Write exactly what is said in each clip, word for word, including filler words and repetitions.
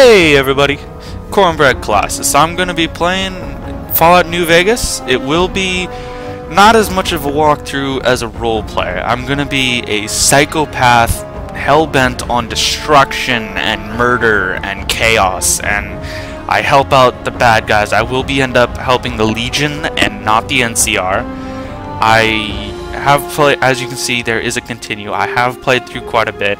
Hey everybody, cornbreadcolossus. I'm going to be playing Fallout New Vegas. It will be not as much of a walkthrough as a roleplay. I'm going to be a psychopath hellbent on destruction and murder and chaos, and I help out the bad guys. I will be end up helping the Legion and not the N C R. I have played, as you can see, there is a continue. I have played through quite a bit,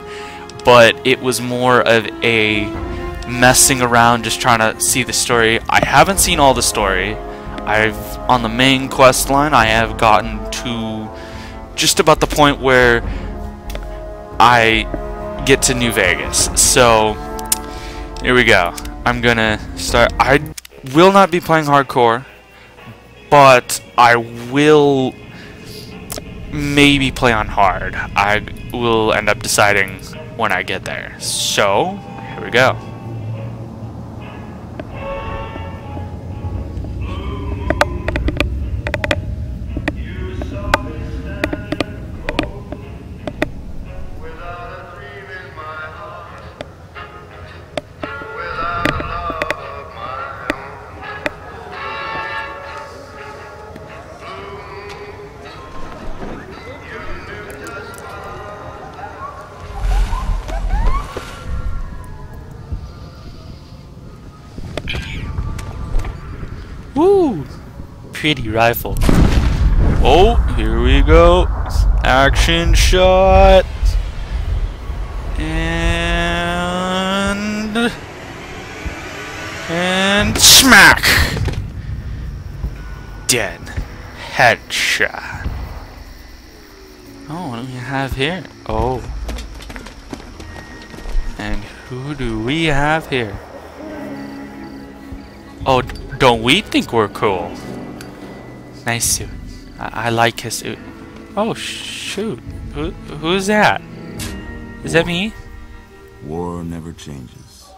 but it was more of a messing around, just trying to see the story. I haven't seen all the story. I've on the main quest line I have gotten to just about the point where I get to New Vegas. So here we go. I'm gonna start. I will not be playing hardcore, but I will maybe play on hard. I will end up deciding when I get there. So here we go. Woo! Pretty rifle. Oh, here we go. Action shot. And... And smack! Dead. Headshot. Oh, what do we have here? Oh. And who do we have here? Oh, don't we think we're cool? Nice suit. I, I like his suit. Oh shoot! Who who's that? Is that me? War never changes.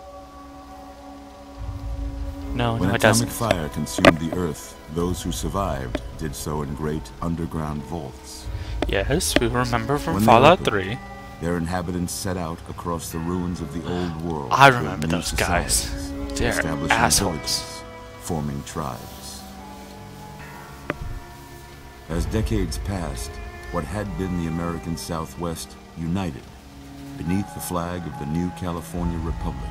No, no, it doesn't. When atomic fire consumed the earth, those who survived did so in great underground vaults. Yes, we remember from Fallout three. Their inhabitants set out across the ruins of the old world. I remember those guys. They're assholes. Forming tribes. As decades passed, what had been the American Southwest united beneath the flag of the New California Republic,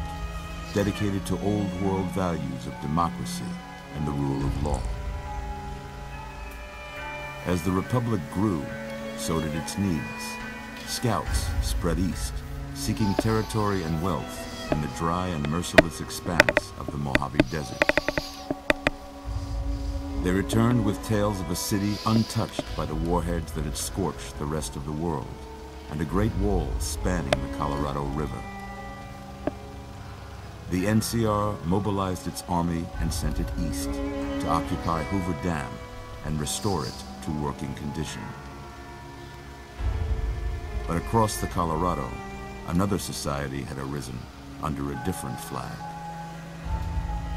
dedicated to old world values of democracy and the rule of law. As the Republic grew, so did its needs. Scouts spread east, seeking territory and wealth in the dry and merciless expanse of the Mojave Desert. They returned with tales of a city untouched by the warheads that had scorched the rest of the world, and a great wall spanning the Colorado River. The N C R mobilized its army and sent it east to occupy Hoover Dam and restore it to working condition. But across the Colorado, another society had arisen under a different flag.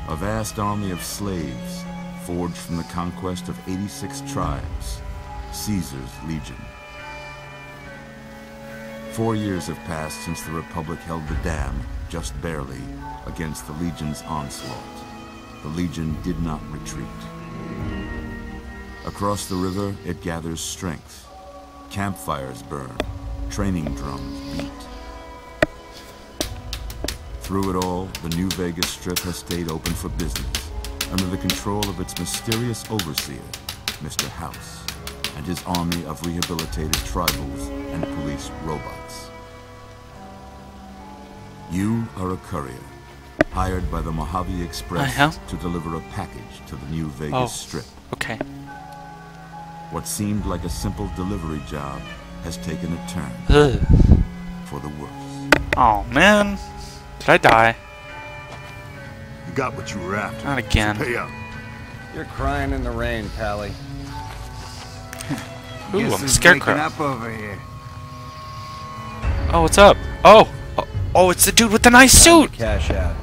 A vast army of slaves forged from the conquest of eighty-six tribes, Caesar's Legion. Four years have passed since the Republic held the dam, just barely, against the Legion's onslaught. The Legion did not retreat. Across the river, it gathers strength. Campfires burn, training drums beat. Through it all, the New Vegas Strip has stayed open for business, under the control of its mysterious overseer, Mister House, and his army of rehabilitated tribals and police robots. You are a courier, hired by the Mojave Express uh-huh. to deliver a package to the New Vegas oh, Strip. Okay. What seemed like a simple delivery job has taken a turn Ugh. for the worse. Oh man, did I die? Got what you were after. Not again. So pay up. You're crying in the rain, Pally. Ooh, I'm a scarecrow. Up over here. Oh, what's up? Oh, oh, oh, it's the dude with the nice suit. Cash out.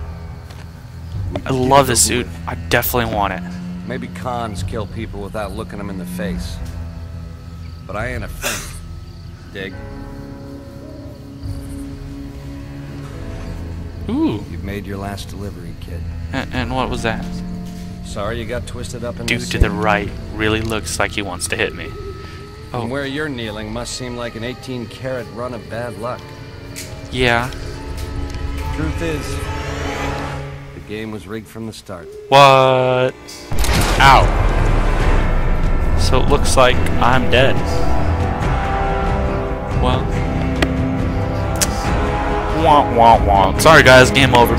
I love this suit. With. I definitely want it. Maybe cons kill people without looking them in the face, but I ain't a fake. Dig. Ooh. You've made your last delivery, kid. And, and what was that? Sorry you got twisted up in the dude to the right really looks like he wants to hit me. Oh. And where you're kneeling must seem like an eighteen-carat run of bad luck. Yeah. Truth is, the game was rigged from the start. What? Ow. So it looks like I'm dead. Well. Womp, womp, womp. Sorry, guys. Game over.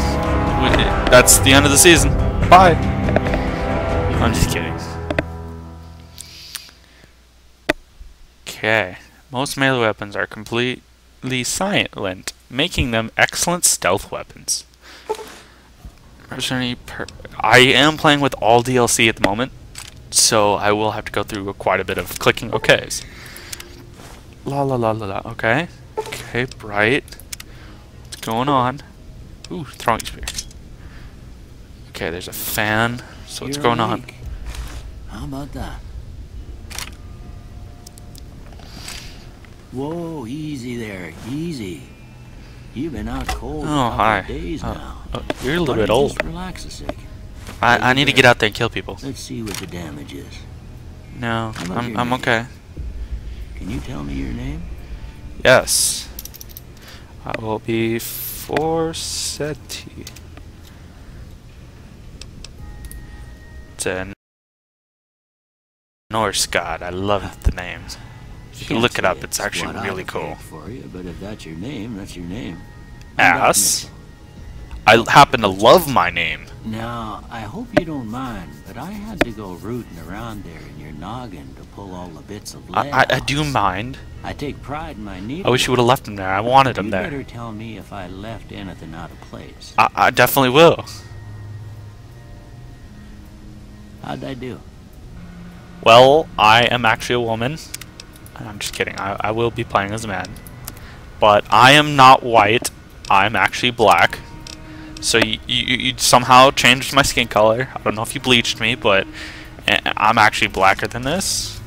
That's the end of the season. Bye. I'm just kidding. Okay. Most melee weapons are completely silent, making them excellent stealth weapons. I am playing with all D L C at the moment, so I will have to go through quite a bit of clicking OKs. La la la la la. Okay. Okay, bright. What's going on? Ooh, throwing spear. Okay, there's a fan. So what's going on? How about that? Whoa, easy there, easy. You've been out cold for oh, hi. days oh, now. Oh, you're a little bit old. Relax a second. I I need to get out there and kill people. Let's see what the damage is. No, I'm I'm okay. Can you tell me your name? Yes. I will be Forseti. It's a Norse god. I love the names. You look it up, it's actually really cool. For you, but if that's your name, that's your name. Ass. I happen to love my name. Now, I hope you don't mind, but I had to go rooting around there in your noggin to pull all the bits of lead. I, I, I do mind. I take pride in my needle. I wish you would have left him there. I wanted him there. You better tell me if I left anything out of place. I, I definitely will. How'd I do? Well, I am actually a woman. I'm just kidding. I, I will be playing as a man. But I am not white. I'm actually black. So you, you, you somehow changed my skin color. I don't know if you bleached me, but I'm actually blacker than this.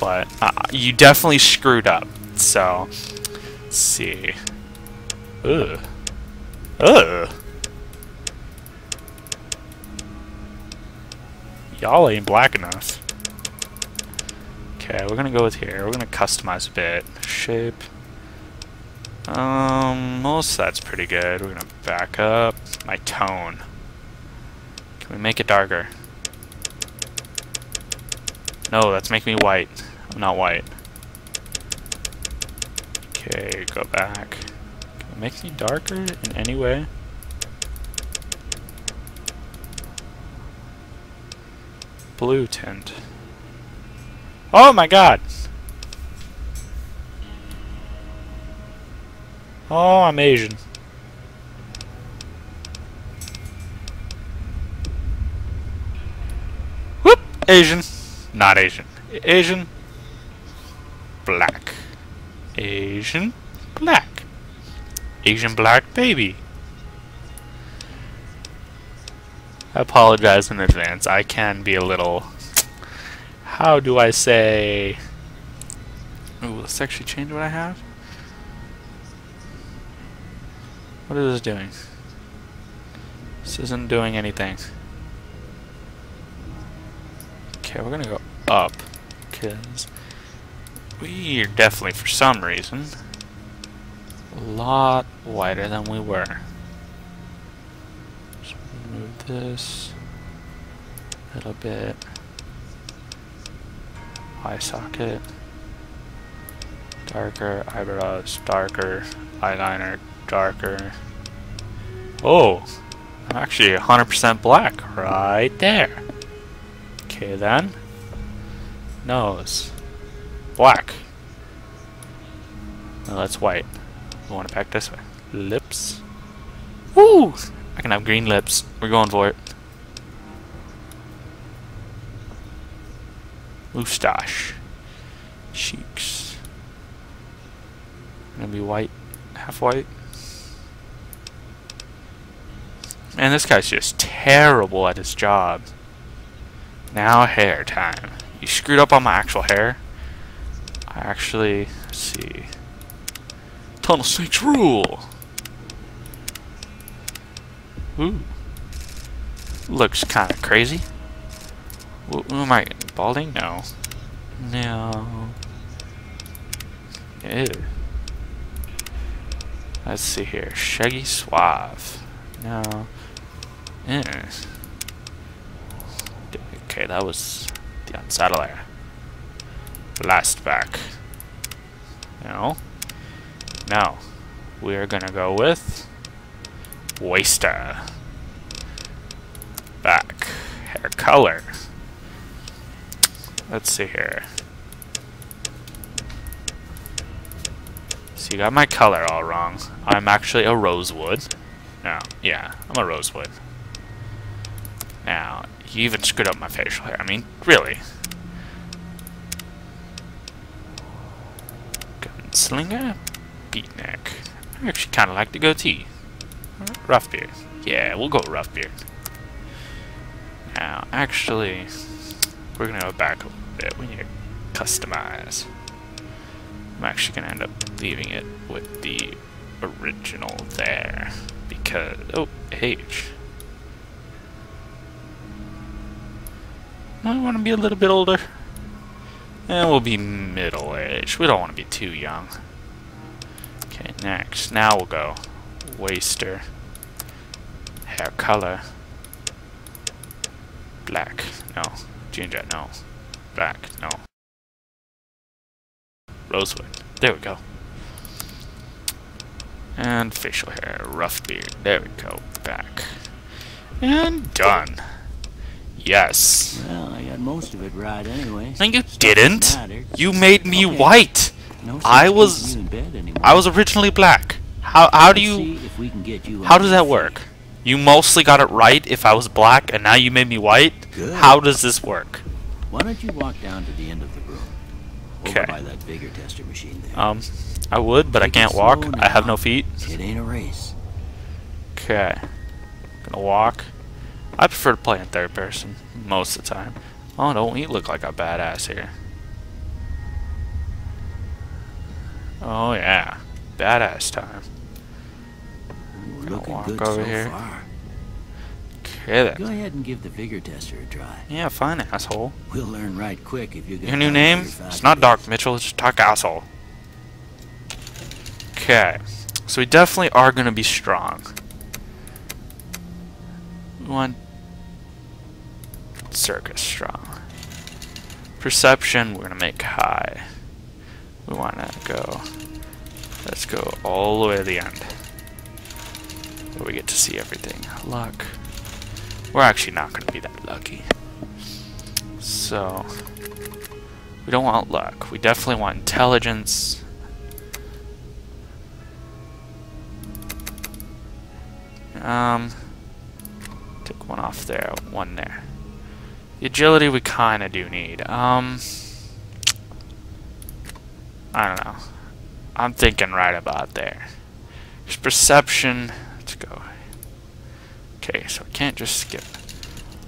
But uh, you definitely screwed up. So, let's see. Ugh. Ugh. Y'all ain't black enough. Okay, we're gonna go with here. We're gonna customize a bit. Shape. Um, most of that's pretty good. We're gonna back up. My tone. Can we make it darker? No, that's making me white. I'm not white. Okay, go back. Can it make me darker in any way? Blue tint. Oh my god! Oh, I'm Asian. Whoop! Asian. Not Asian. Asian. Black. Asian. Black. Asian black baby. I apologize in advance. I can be a little... How do I say... Ooh, let's actually change what I have. What is this doing? This isn't doing anything. Okay, we're gonna go up. Because we are definitely, for some reason, a lot wider than we were. So move this a little bit. Eye socket, darker, eyebrows, darker, eyeliner, darker. Oh, I'm actually one hundred percent black right there. Okay then, nose, black. No, that's white. We want to pack this way. Lips. Woo! I can have green lips. We're going for it. Moustache. Cheeks. Gonna be white. Half white. Man, this guy's just terrible at his job. Now hair time. You screwed up on my actual hair. I actually... Let's see. Tunnel Snakes rule! Ooh. Looks kind of crazy. What, what am I, balding? No. No. Ew. Let's see here. Shaggy Suave. No. Ew. Okay, that was the unsettler. Blast back. No. Now, we are gonna go with Waster. Back. Hair color. Let's see here. So you got my color all wrong. I'm actually a rosewood. No, yeah, I'm a rosewood. Now, you even screwed up my facial hair. I mean, really. Gunslinger? Beatnik. I actually kind of like the goatee. Rough beard. Yeah, we'll go rough beard. Now, actually, we're gonna go back a little bit. We need to customize. I'm actually gonna end up leaving it with the original there because oh H. I want to be a little bit older, and we'll be middle aged. We don't want to be too young. Okay, next. Now we'll go waster, hair color, black. No. Ginger, no. Black, no. Rosewood. There we go. And facial hair. Rough beard. There we go. Back. And done. Yes. Well, I got most of it right anyway. No, you didn't. You made me okay. white. No I was... I was originally black. How, how do you... How does that work? You mostly got it right if I was black, and now you made me white? Good. How does this work? Why don't you walk down to the end of the room? Okay. By that bigger tester machine there. Um, I would, but Take I can't walk. Now. I have no feet. It ain't a race. Okay. Gonna walk. I prefer to play in third person most of the time. Oh, don't we look like a badass here? Oh, yeah. Badass time. Looking walk good over so here. Far. Okay, then. Go ahead and give the vigor tester a try. Yeah, fine, asshole. We'll learn right quick if you get your new name. It's not Doc Mitchell. It's just Doc Asshole. Okay, so we definitely are gonna be strong. We want circus strong. Perception we're gonna make high. We want to go. Let's go all the way to the end. Where we get to see everything. Luck. We're actually not going to be that lucky. So, we don't want luck. We definitely want intelligence. Um, took one off there, one there. The agility we kind of do need. Um, I don't know. I'm thinking right about there. There's perception. Okay, so I can't just skip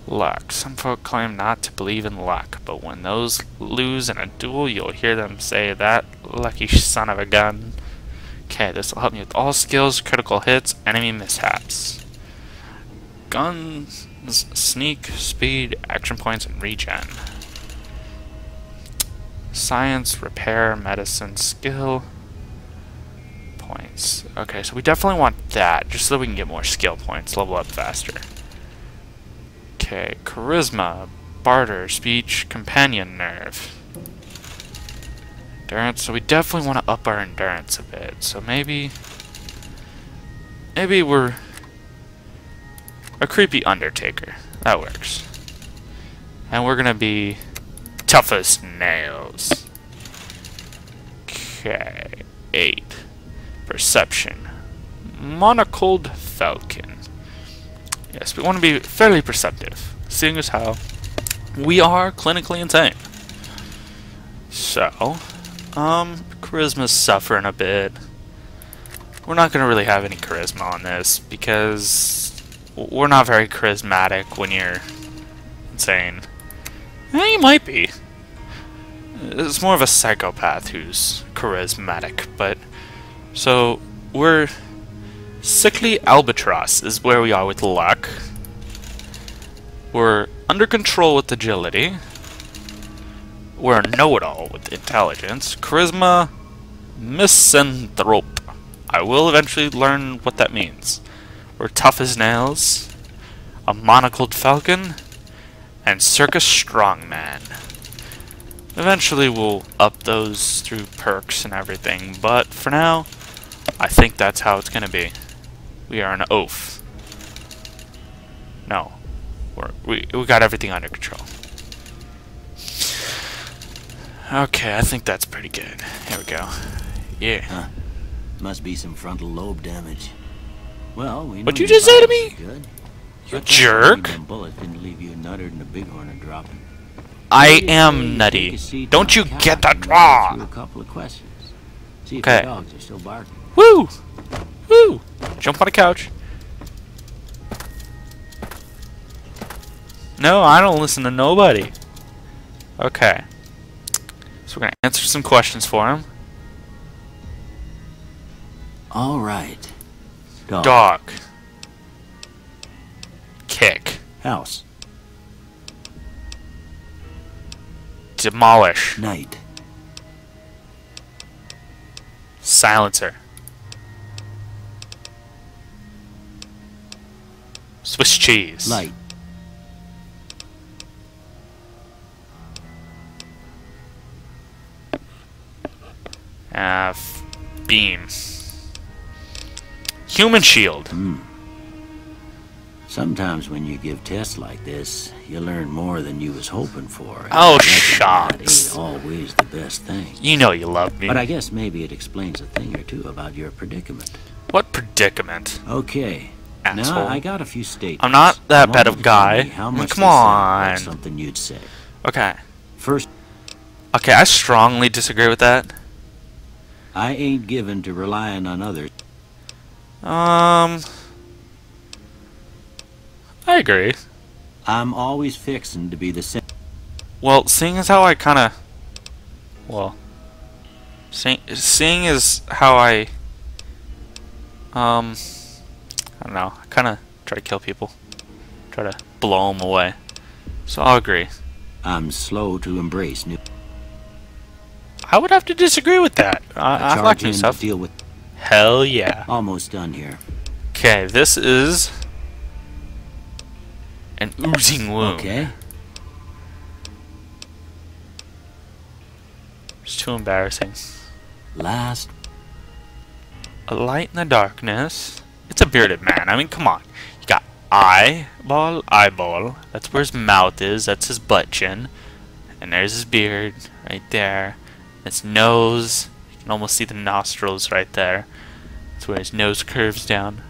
luck. Some folk claim not to believe in luck, but when those lose in a duel, you'll hear them say, "That lucky son of a gun." Okay, this will help me with all skills, critical hits, enemy mishaps. Guns, sneak, speed, action points, and regen. Science, repair, medicine, skill. Points. Okay, so we definitely want that, just so we can get more skill points, level up faster. Okay, charisma, barter, speech, companion nerve. Endurance, so we definitely want to up our endurance a bit, so maybe... Maybe we're... a creepy undertaker. That works. And we're gonna be... tough as nails. Okay, eight. Perception. Monocled Falcon. Yes, we want to be fairly perceptive, seeing as how we are clinically insane. So, um, charisma's suffering a bit. We're not going to really have any charisma on this because we're not very charismatic when you're insane. Eh, you might be. It's more of a psychopath who's charismatic, but... So, we're Sickly Albatross is where we are with luck. We're under control with agility. We're a know-it-all with intelligence. Charisma, misanthrope. I will eventually learn what that means. We're tough as nails. A monocled falcon. And circus strongman. Eventually we'll up those through perks and everything. But for now, I think that's how it's going to be. We are an oaf. No. We're, we, we got everything under control. Okay, I think that's pretty good. Here we go. Yeah. Huh. Must be some frontal lobe damage. Well, we know. What'd you just say to me? Good. You jerk. Bullet didn't leave you nuttered and a bighorn are dropping. I am nutty. Don't you get that wrong? A couple of questions. See if your dogs are still barking. Woo! Woo! Jump on a couch. No, I don't listen to nobody. Okay. So we're going to answer some questions for him. All right. Dog. Dog. Kick. House. Demolish. Night. Silencer. Swiss cheese. Light. Uh, beam. Human shield. Mm. Sometimes when you give tests like this, you learn more than you was hoping for. Oh, shucks. That ain't always the best thing. You know you love me. But I guess maybe it explains a thing or two about your predicament. What predicament? Okay. Asshole. Now I got a few statements. I'm not that bad of a guy. How much Come on. Something you'd say. Okay. First. Okay, I strongly disagree with that. I ain't given to relying on others. Um, I agree. I'm always fixing to be the same. Well, seeing as how I kind of, well, seeing seeing as how I, um, I don't know, I kind of try to kill people, try to blow them away. So I'll agree. I'm slow to embrace new. I would have to disagree with that. I, I like new stuff. Deal with Hell yeah. Almost done here. Okay, this is an oozing wound. Okay. It's too embarrassing. Last. A light in the darkness. It's a bearded man. I mean, come on. You got eyeball, eyeball. That's where his mouth is. That's his butt chin. And there's his beard right there. His nose, you can almost see the nostrils right there. That's where his nose curves down.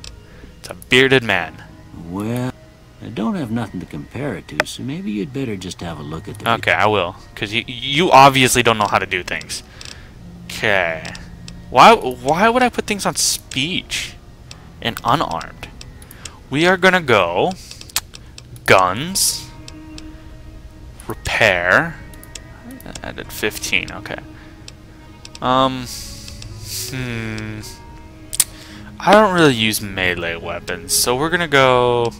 It's a bearded man. Well, I don't have nothing to compare it to, so maybe you'd better just have a look at the... Okay, I will, because you, you obviously don't know how to do things. Okay. Why, why would I put things on speech and unarmed? We are going to go... Guns. Repair. I did fifteen, okay. Um, hmm. I don't really use melee weapons, so we're gonna go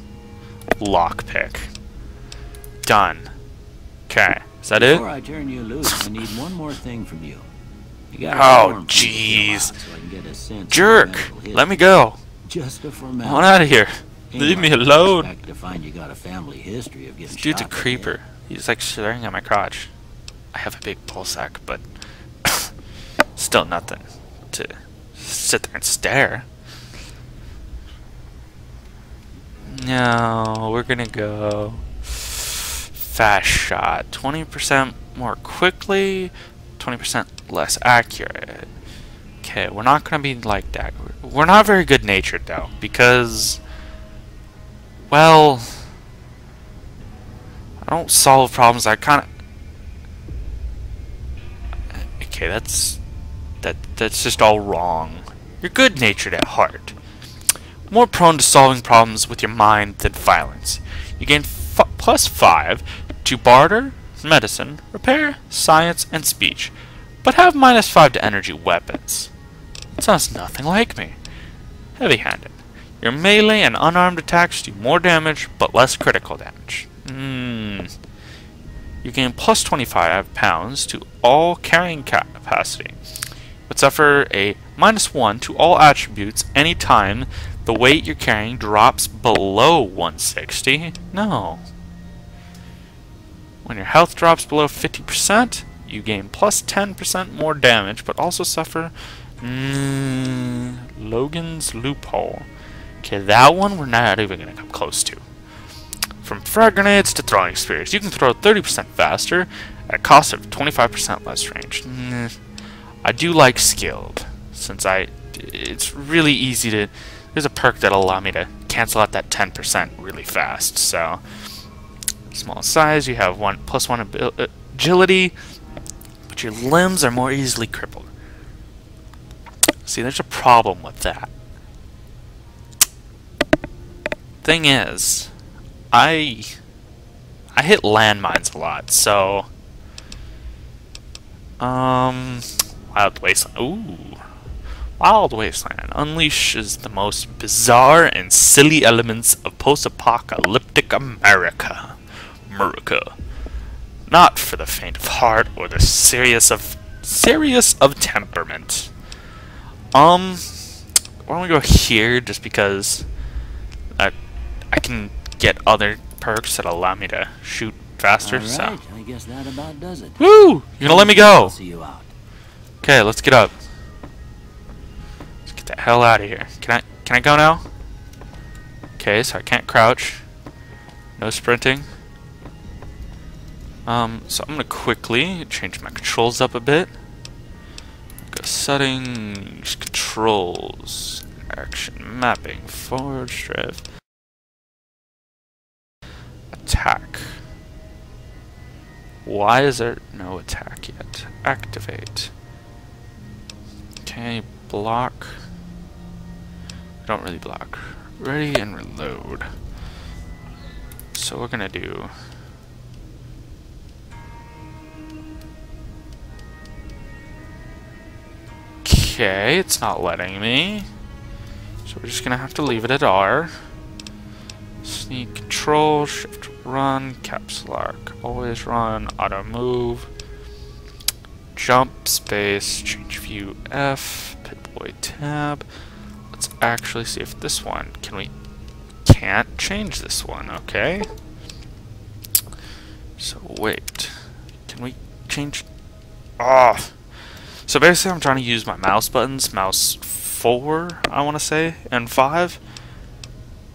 lockpick. Done. Okay, is that Before it? I turn you loose, I need one more thing from you. You got oh, jeez, so jerk! Let me go. Just a formality. On out of here. Anyway, leave me alone. I expect to find you got a family history of getting Dude's shot a creeper. He's like staring at my crotch. I have a big ball sack, but. Still nothing to sit there and stare. No, we're gonna go fast shot. twenty percent more quickly, twenty percent less accurate. Okay, we're not gonna be like that. We're not very good natured though, because, well, I don't solve problems. I kinda. Okay, that's. That, that's just all wrong. You're good-natured at heart. More prone to solving problems with your mind than violence. You gain f plus five to barter, medicine, repair, science, and speech, but have minus five to energy weapons. It sounds nothing like me. Heavy-handed. Your melee and unarmed attacks do more damage, but less critical damage. Hmm. You gain plus twenty-five pounds to all carrying capacity, but suffer a minus one to all attributes anytime the weight you're carrying drops below one sixty. No. When your health drops below fifty percent, you gain plus ten percent more damage, but also suffer... Mm, Logan's Loophole. Okay, that one we're not even going to come close to. From frag grenades to throwing spears, you can throw thirty percent faster at a cost of twenty-five percent less range. Mm, I do like skilled, since I... It's really easy to... There's a perk that'll allow me to cancel out that ten percent really fast, so... Small size, you have one plus one agility, but your limbs are more easily crippled. See, there's a problem with that. Thing is, I I hit landmines a lot, so um, Wild Wasteland. Ooh, Wild Wasteland unleashes the most bizarre and silly elements of post-apocalyptic America. America, not for the faint of heart or the serious of serious of temperament. Um, why don't we go here just because I I can get other perks that allow me to shoot faster. All right, so I guess that about does it. Woo! You're gonna let me go. See you out. Okay, let's get up. Let's get the hell out of here. Can I can I go now? Okay, so I can't crouch. No sprinting. Um, so I'm gonna quickly change my controls up a bit. Go settings, controls, action mapping, forward drift, attack. Why is there no attack yet? Activate. Okay, block. I don't really block. Ready and reload. So we're gonna do. Okay, it's not letting me. So we're just gonna have to leave it at R. Sneak control, shift run, caps lock, always run, auto move, jump, space, change view F, Pit Boy tab. Let's actually see if this one can we can't change this one, okay. So wait. Can we change Oh So basically I'm trying to use my mouse buttons, mouse four, I want to say, and five,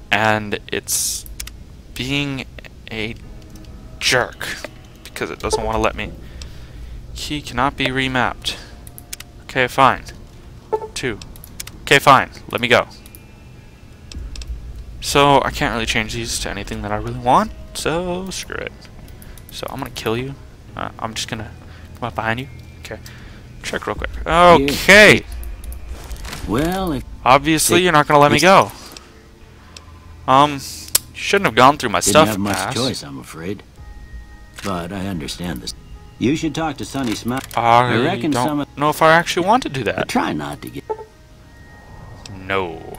and it's being a jerk because it doesn't want to let me. Key cannot be remapped. Okay, fine. Two. Okay, fine. Let me go. So I can't really change these to anything that I really want, so screw it. So I'm going to kill you. Uh, I'm just going to come up behind you. Okay. Check real quick. Okay. Well, if obviously you're not gonna let me go. Um, shouldn't have gone through my stuff. Didn't have much choice, I'm afraid. But I understand this. You should talk to Sunny Smith. I, I reckon don't some know if I actually want to do that. Try not to get. No,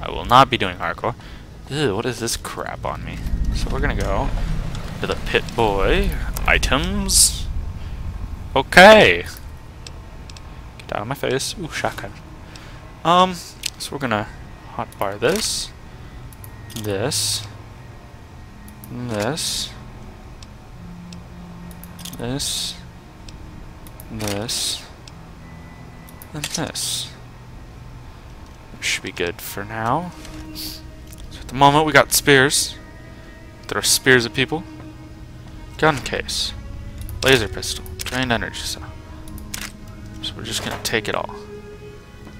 I will not be doing hardcore. Ew, what is this crap on me? So we're gonna go to the Pit Boy items. Okay. Out of my face. Ooh, shotgun. Um, so we're gonna hotbar this, this, this, this, this, and this. That should be good for now. So at the moment we got spears. Throw spears at people. Gun case. Laser pistol. Drained energy cell. So we're just gonna take it all.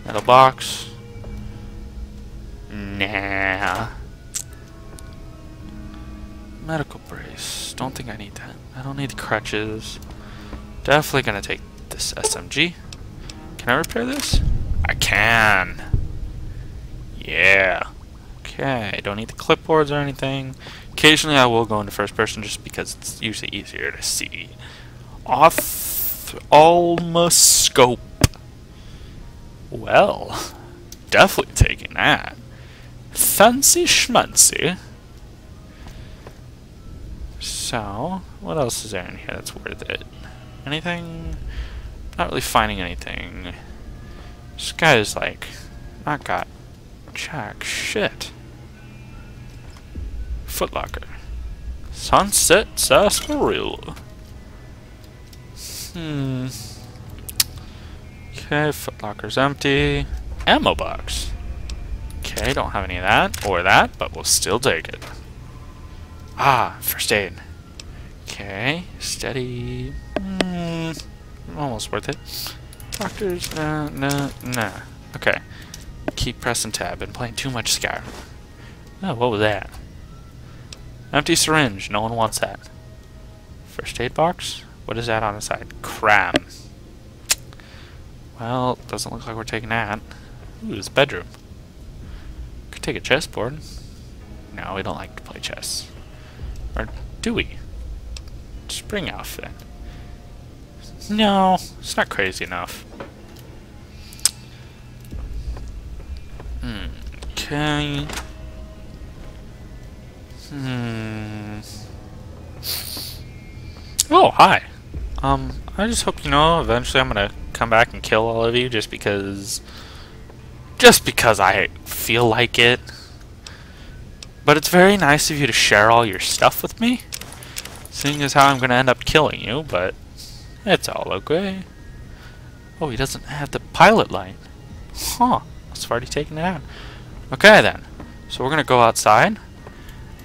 Metal box. Nah. Medical brace. Don't think I need that. I don't need crutches. Definitely gonna take this S M G. Can I repair this? I can. Yeah. Okay. Don't need the clipboards or anything. Occasionally I will go into first person just because it's usually easier to see. Off. Almost scope. Well, definitely taking that. Fancy schmancy. So, what else is there in here that's worth it? Anything? Not really finding anything. This guy is like, I got jack shit. Footlocker. Sunset Sarsaparilla. Hmm. Okay, footlocker's empty. Ammo box. Okay, don't have any of that or that, but we'll still take it. Ah, first aid. Okay, steady. Mm, almost worth it. Doctors, nah, nah, nah. Okay, keep pressing tab. Been playing too much Skyrim. Oh, what was that? Empty syringe. No one wants that. First aid box. What is that on the side? Cram. Well, doesn't look like we're taking that. Ooh, this bedroom. Could take a chessboard. No, we don't like to play chess. Or do we? Spring outfit. No, it's not crazy enough. Okay. Hmm. Oh, hi. Um, I just hope you know eventually I'm gonna come back and kill all of you just because... Just because I feel like it. But it's very nice of you to share all your stuff with me, seeing as how I'm going to end up killing you, but it's all okay. Oh, he doesn't have the pilot light. Huh, it's already taken it out. Okay then, so we're going to go outside,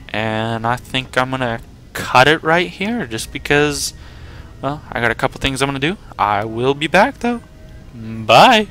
and I think I'm going to cut it right here just because, well, I got a couple things I'm going to do. I will be back though. Bye!